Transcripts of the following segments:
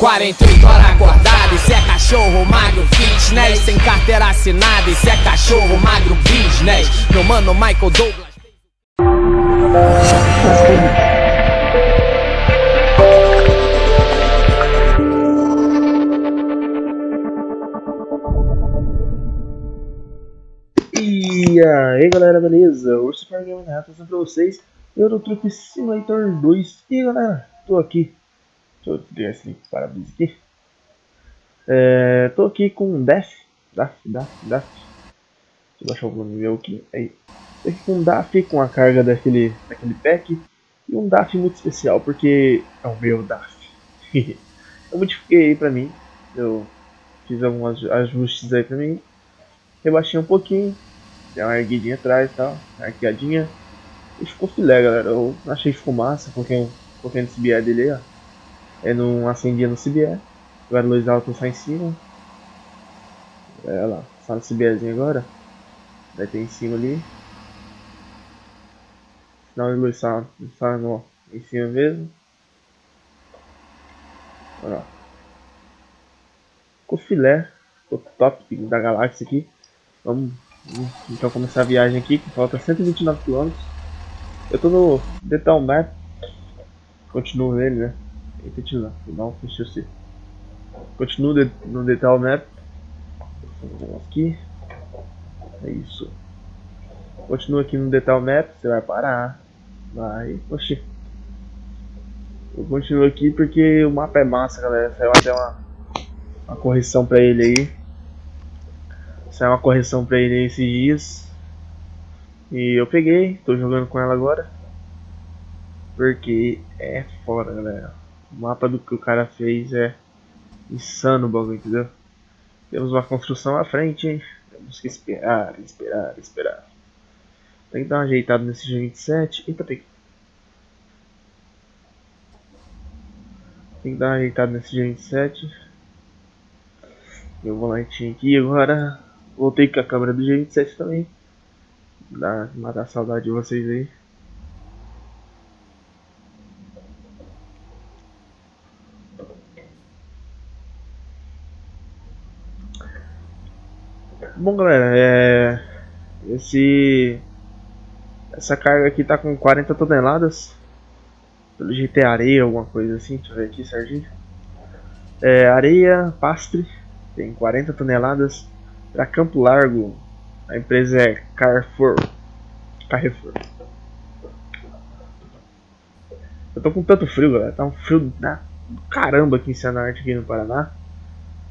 48 horas acordado, e se é cachorro magro fitness, sem carteira assinada, e se é cachorro magro business, meu mano Michael Douglas. E aí galera, beleza? UrsoPardo Gamer trazendo pra vocês Euro Truck Simulator 2. E galera, tô aqui. Deixa eu desligar esse link para abrir aqui. Tô aqui com um DAF. Deixa eu baixar o volume meu aqui. Aí. Tô aqui com um DAF com a carga daquele pack. E um DAF muito especial porque é o meu DAF. Eu modifiquei aí pra mim. Eu fiz alguns ajustes aí pra mim. Rebaixei um pouquinho. Deu uma erguidinha atrás e tal. Arqueadinha. E ficou filé, galera. Eu achei que ficou massa. Coloquei no CBE dele aí, ó. Eu não acendia no CBE, agora a luz alta sai em cima. Olha lá, sai no CBEzinho agora. Vai ter em cima ali. Não, a luz sai no, em cima mesmo. Olha lá. Ficou filé, ficou top da galáxia aqui. Vamos então começar a viagem aqui, que falta 129 km. Eu tô no Detail Map, continuo nele, né? Eita, tira, não fechou o C. Continuo no Detail Map. Aqui. É isso. Continua aqui no Detail Map. Você vai parar. Vai. Oxi. Eu continuo aqui porque o mapa é massa, galera. Saiu até uma correção pra ele aí. Saiu uma correção pra ele aí esses dias. E eu peguei. Tô jogando com ela agora. Porque é foda, galera. O mapa do que o cara fez é insano o bagulho, entendeu? Temos uma construção à frente, hein? Temos que esperar. Tem que dar uma ajeitada nesse G27. Eita, tem que dar uma ajeitada nesse G27. Eu vou lá aqui agora. Voltei com a câmera do G27 também. Dá pra matar a saudade de vocês aí. Bom galera, essa carga aqui tá com 40 toneladas, pelo jeito é areia, alguma coisa assim, deixa eu ver aqui certinho. Areia, Pastre, tem 40 toneladas, para Campo Largo, a empresa é Carrefour. Eu tô com tanto frio galera, tá um frio da caramba aqui em Cianorte, aqui no Paraná.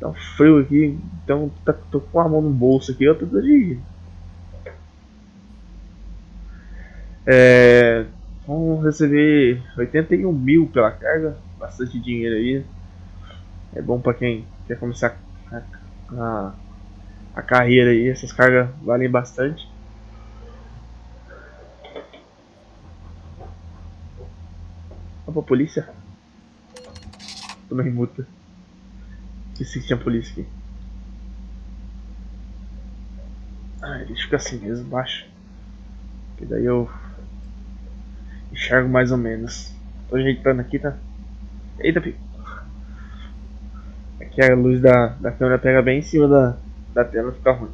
Tá um frio aqui, então tô com a mão no bolso aqui, eu tô de... Vamos receber 81 mil pela carga, bastante dinheiro aí. É bom pra quem quer começar a carreira aí, essas cargas valem bastante. Opa, polícia! Tomei multa. Esqueci que tinha polícia aqui. Ah, ele fica assim mesmo, baixo. Que daí eu enxergo mais ou menos. Tô ajeitando aqui, tá? Eita, pico. Aqui a luz da câmera pega bem em cima da tela, fica ruim.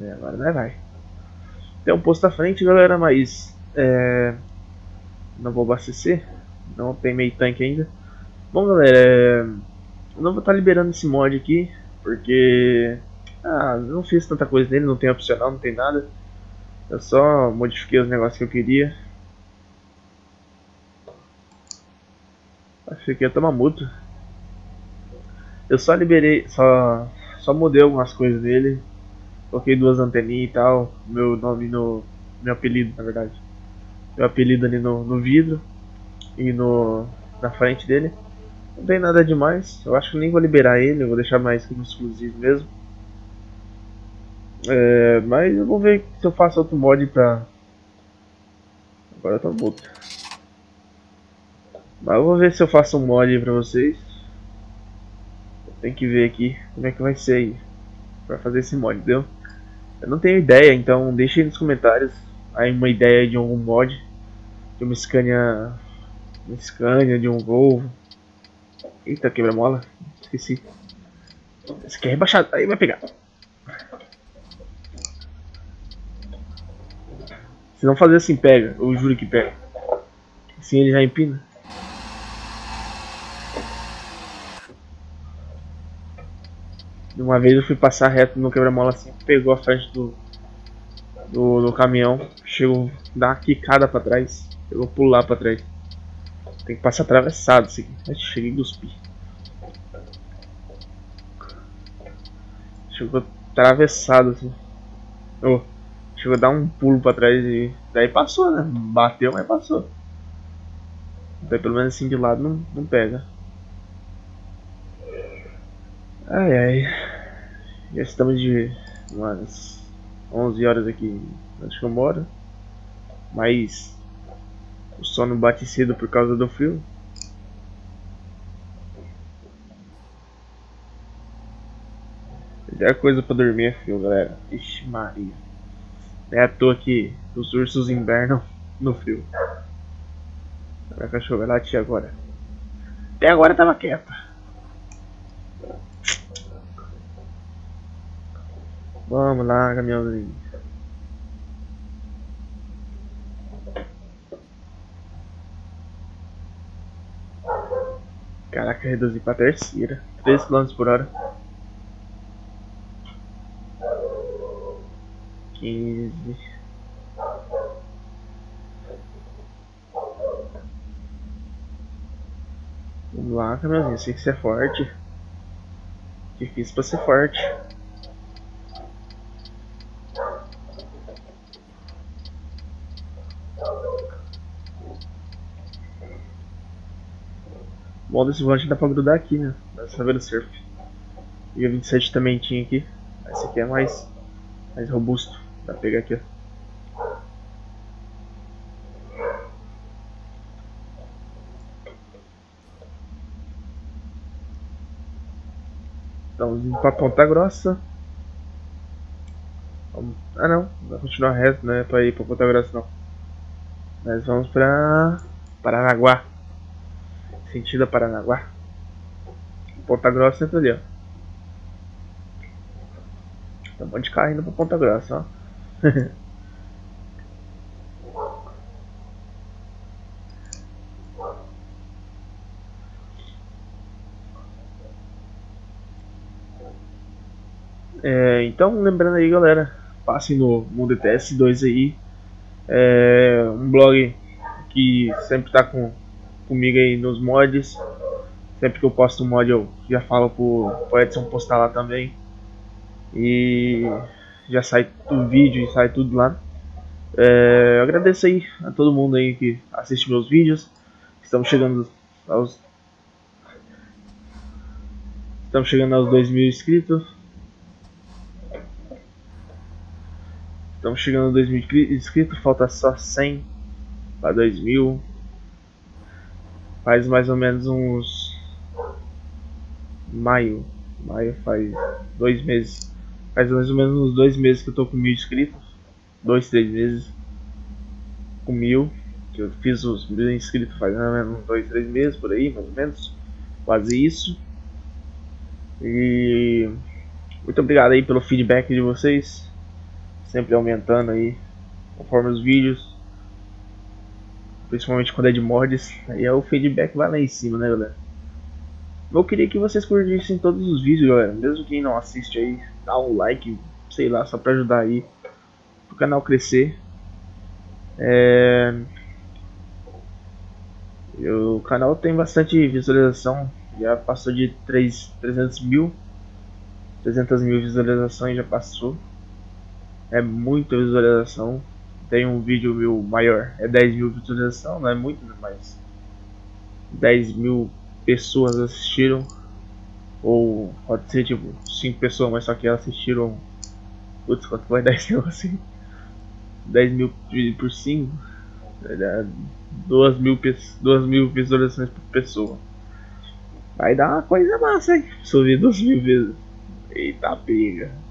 Agora vai. Tem um posto à frente, galera, mas... Não vou abastecer, não tem meio tanque ainda. Bom galera, eu não vou estar liberando esse mod aqui, porque não fiz tanta coisa nele, não tem opcional, não tem nada. Eu só modifiquei os negócios que eu queria. Achei que ia tomar multa. Eu só liberei, só mudei algumas coisas nele. Coloquei duas anteninhas e tal, meu nome no... meu apelido na verdade. Meu apelido ali no vidro e na frente dele. Não tem nada demais. Eu acho que nem vou liberar ele. Eu vou deixar mais como exclusivo mesmo. Mas eu vou ver se eu faço outro mod pra... Agora tá bom. Mas eu vou ver se eu faço um mod pra vocês. Tem que ver aqui como é que vai ser aí pra fazer esse mod, entendeu? Eu não tenho ideia, então deixem nos comentários aí uma ideia de algum mod de uma Scania, de um Volvo. Eita, quebra-mola, esqueci. Esse aqui é rebaixado, aí vai pegar. Se não fazer assim, pega, eu juro que pega. Assim ele já empina. De uma vez eu fui passar reto no quebra-mola assim, pegou a frente do caminhão, chegou a dar uma quicada pra trás, chegou a pular pra trás. Tem que passar atravessado assim, cheguei a cuspir. Chegou atravessado assim. Oh, chegou a dar um pulo pra trás e daí passou, né? Bateu, mas passou. Daí pelo menos assim de lado não pega. Ai ai, já estamos de umas 11 horas aqui onde eu moro, mas o sono bate cedo por causa do frio. A coisa pra dormir é frio, galera. Ixi Maria, é à toa que os ursos invernam no frio. A cachorra latir agora. Até agora tava quieta. Vamos lá, caminhãozinho. Caraca, reduzi pra terceira. 3 km por hora. 15. Vamos lá, caminhãozinho. Sei que você é forte. Difícil pra ser forte. O bom desse volante dá pra grudar aqui, né? Dá pra ver o surf. E o G27 também tinha aqui. Esse aqui é mais robusto. Dá pra pegar aqui, ó. Estamos indo pra Ponta Grossa. Vamos... Ah não, vai continuar reto, né? Pra ir pra Ponta Grossa não. Nós vamos pra Paranaguá. Sentido a Paranaguá. Ponta Grossa entra ali, ó. Tem um monte de carro indo pra Ponta Grossa, ó. Então, lembrando aí, galera, passem no Mundo ETS2 aí. É um blog que sempre tá comigo aí nos mods. Sempre que eu posto um mod eu já falo pro Edson postar lá também. E já sai o vídeo e sai tudo lá. Eu agradeço aí a todo mundo aí que assiste meus vídeos. Estamos chegando aos 2.000 inscritos. Estamos chegando aos 2.000 inscritos. Falta só 100 para 2.000. Faz mais ou menos uns... Maio faz 2 meses. Faz mais ou menos uns 2 meses que eu tô com 1000 inscritos. 2, 3 meses. Com 1000. Que eu fiz os 1000 inscritos faz mais ou menos uns 2, 3 meses por aí, mais ou menos. Quase isso. E... muito obrigado aí pelo feedback de vocês. Sempre aumentando aí, conforme os vídeos. Principalmente quando é de mods, aí o feedback vai lá em cima, né, galera? Eu queria que vocês curtissem todos os vídeos, galera. Mesmo quem não assiste aí, dá um like, sei lá, só pra ajudar aí o canal crescer. O canal tem bastante visualização, já passou de 300 mil visualizações, já passou. É muita visualização. Tem um vídeo meu maior, é 10.000 visualizações, não é muito, mas 10.000 pessoas assistiram, ou pode ser tipo 5 pessoas, mas só que elas assistiram, putz, quanto vai 10.000 assim? 10.000 por 5, 2.000 visualizações por pessoa, vai dar uma coisa massa, hein? Se eu ver 2.000 vezes, eita pega!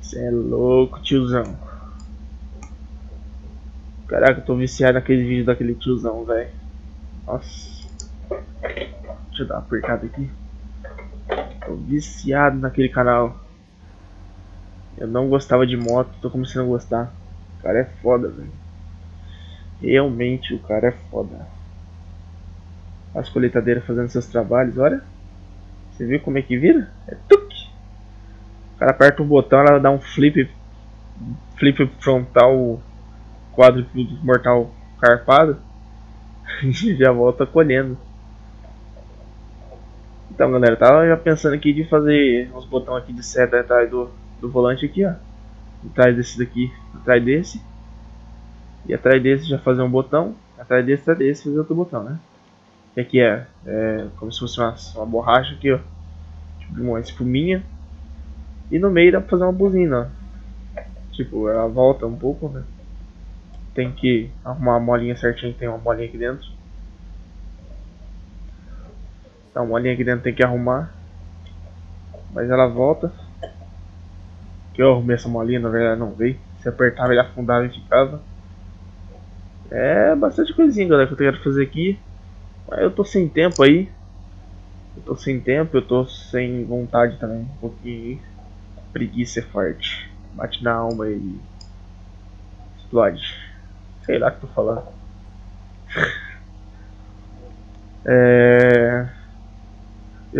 Cê é louco, tiozão. Caraca, eu tô viciado naquele vídeo daquele tiozão, velho. Nossa. Deixa eu dar uma apertada aqui. Tô viciado naquele canal. Eu não gostava de moto, tô começando a gostar. O cara é foda, velho. Realmente o cara é foda. As colheitadeiras fazendo seus trabalhos, olha. Você viu como é que vira? É tuc. O cara aperta um botão, ela dá um flip frontal quadruplo mortal carpado e já volta colhendo. Então galera, tava já pensando aqui de fazer uns botões aqui de seta atrás do volante aqui, ó. Atrás desse daqui, atrás desse. E atrás desse já fazer um botão. Atrás desse fazer outro botão, né? E aqui é como se fosse uma borracha aqui, ó. Tipo uma espuminha. E no meio dá pra fazer uma buzina, ó. Tipo, ela volta um pouco, né? Tem que arrumar a molinha certinho, tem uma molinha aqui dentro. Então, a molinha aqui dentro tem que arrumar. Mas ela volta. Que eu arrumei essa molinha, na verdade não veio. Se apertava ele afundava e ficava. É bastante coisinha, galera, que eu quero fazer aqui. Mas eu tô sem tempo aí. Eu tô sem vontade também. Um pouquinho. Preguiça é forte. Bate na alma e... explode. Sei lá o que tô falando. Já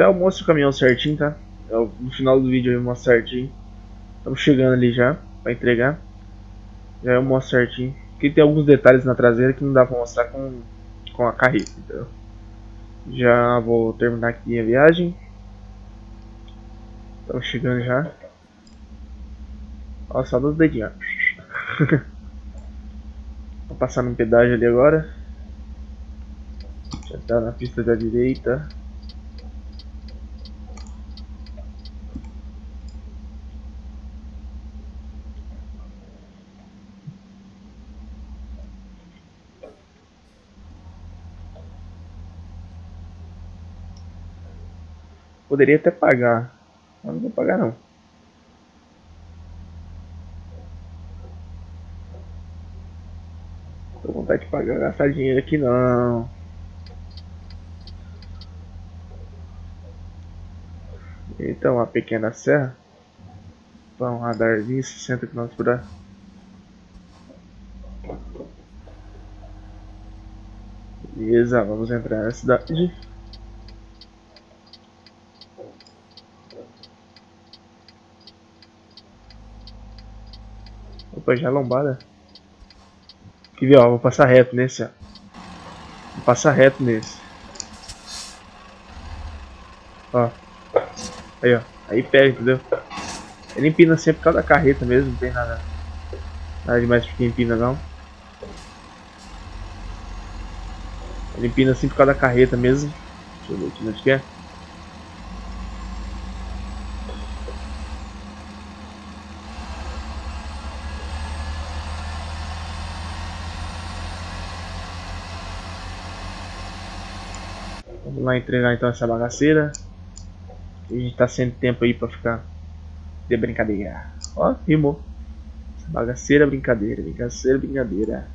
eu mostro o caminhão certinho, tá? No final do vídeo eu mostro certinho. Estamos chegando ali já, pra entregar. Já eu mostro certinho. Porque tem alguns detalhes na traseira que não dá pra mostrar com a carreta, entendeu? Já vou terminar aqui a viagem. Estamos chegando já. Olha só nos dedinhos. Vou passar no pedágio ali agora. Já tá na pista da direita. Poderia até pagar, mas não vou pagar não. Tô com vontade de pagar, gastar dinheiro aqui não. Então, uma pequena serra. Para um radarzinho, 60 km por hora. Beleza, vamos entrar na cidade. Opa, já lombada. Quer ver, ó, vou passar reto nesse, ó. Vou passar reto nesse. Ó. Aí, ó. Aí pega, entendeu? Ele empina sempre por causa da carreta mesmo, não tem nada demais porque empina não. Ele empina assim por causa da carreta mesmo. Deixa eu ver aqui onde que é. Vamos lá entregar então essa bagaceira. A gente tá sem tempo aí pra ficar de brincadeira. Ó, rimou. Bagaceira, brincadeira, brincadeira, brincadeira.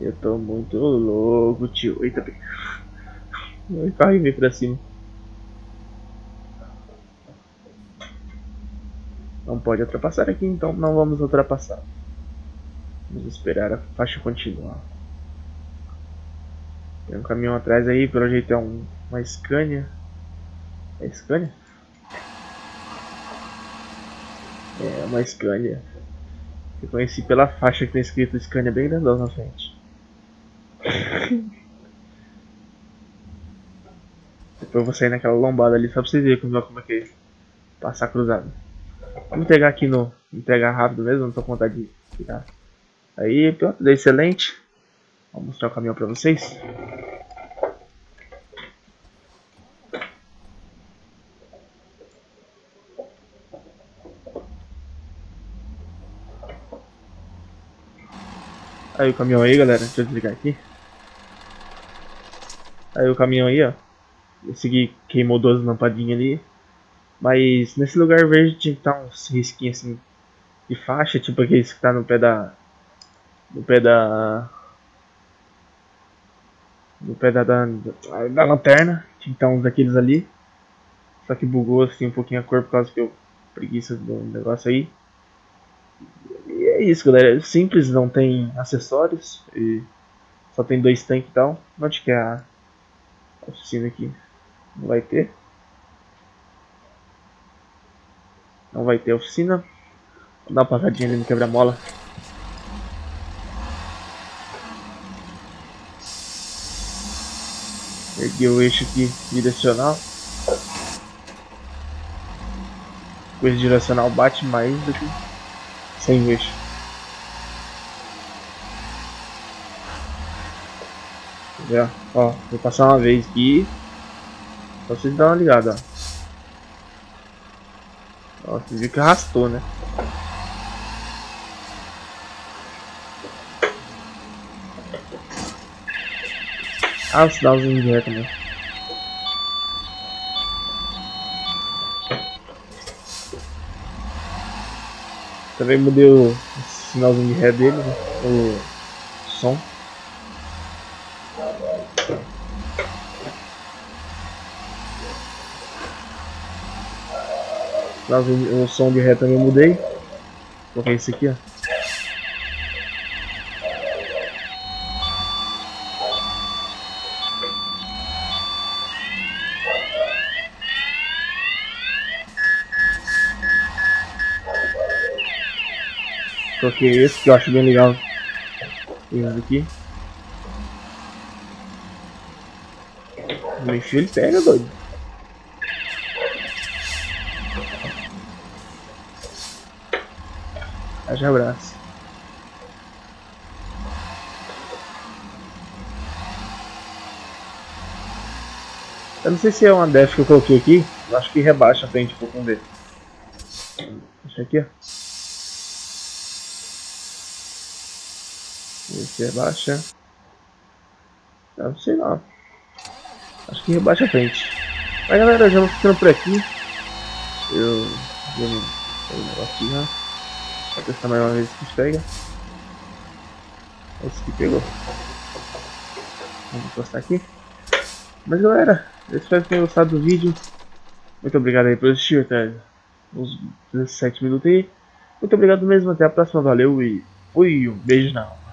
Eu tô muito louco, tio. Eita, o carro veio pra cima. Não pode ultrapassar aqui, então não vamos ultrapassar. Vamos esperar a faixa continuar. Tem um caminhão atrás aí, pelo jeito é uma Scania. É Scania? É uma Scania. Eu conheci pela faixa que tem escrito Scania bem grandão na frente. Depois eu vou sair naquela lombada ali só pra vocês verem como é que é passar cruzado. Vamos entregar aqui no... entregar rápido mesmo, não tô com vontade de tirar. Aí, pronto, deu excelente. Vou mostrar o caminhão pra vocês. Aí o caminhão aí, galera, deixa eu desligar aqui. Aí o caminhão aí, ó. Esse aqui queimou duas lampadinhas ali. Mas nesse lugar verde tinha que estar uns risquinhos assim. de faixa, tipo aqueles que tá no pé da... da lanterna. Tinha que estar uns daqueles ali. Só que bugou assim um pouquinho a cor por causa que eu preguiça do negócio aí. E é isso, galera. Simples, não tem acessórios. E só tem dois tanques e tal. Note que a oficina aqui não vai ter. Não vai ter oficina. Vou dar uma passadinha ali no quebra-mola. Erguei o eixo aqui direcional. Com esse direcional bate mais do que sem o eixo. Já, ó, vou passar uma vez aqui. Só vocês darem uma ligada, ó. Ó, vocês viram que arrastou, né? Ah, o sinalzinho direto mesmo. Também mudei o sinalzinho de ré dele, né? O som. O som de ré também mudei. Coloquei esse aqui, ó. Coloquei esse que eu acho bem legal. Esse aqui. O lixo ele pega, doido. Haja abraço. Eu não sei se é uma DAF que eu coloquei aqui. Eu acho que rebaixa a frente um pouco dele. Deixa aqui, ó. Esse rebaixa. Eu não sei não. Acho que rebaixa a frente. Mas galera, já vou ficando por aqui. Eu vou no negócio aqui já. Vou testar mais uma vez que pega. Esse que pegou. Vamos encostar aqui. Mas galera, eu espero que tenham gostado do vídeo. Muito obrigado aí por assistir até uns 17 minutos aí. Muito obrigado mesmo, até a próxima, valeu e fui, um beijo não.